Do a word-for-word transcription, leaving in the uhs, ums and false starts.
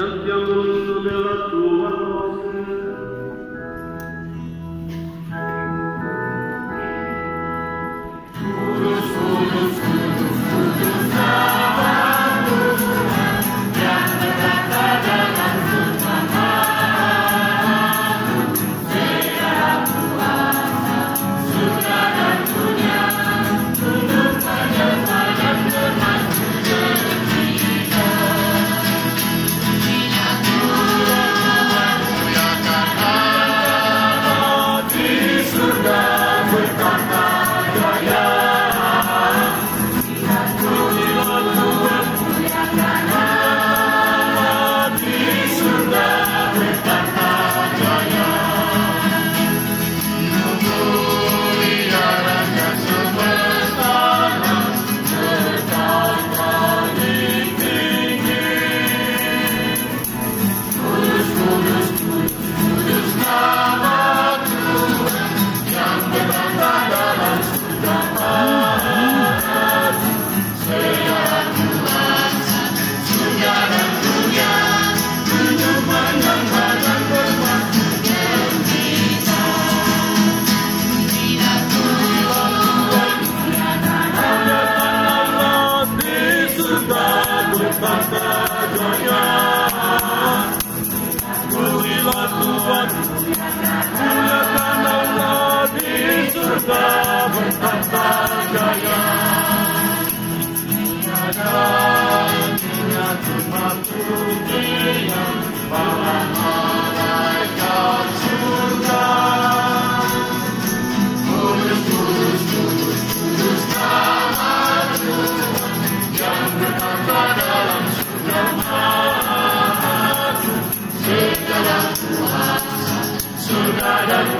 Cerchiamo l'uso della tua voce. Surga dan